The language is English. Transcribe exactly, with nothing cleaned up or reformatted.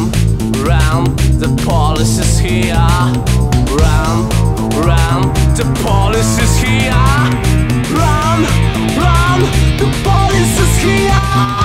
round, round, the police is here. Round, round, the police is here. Round, round, the police is here.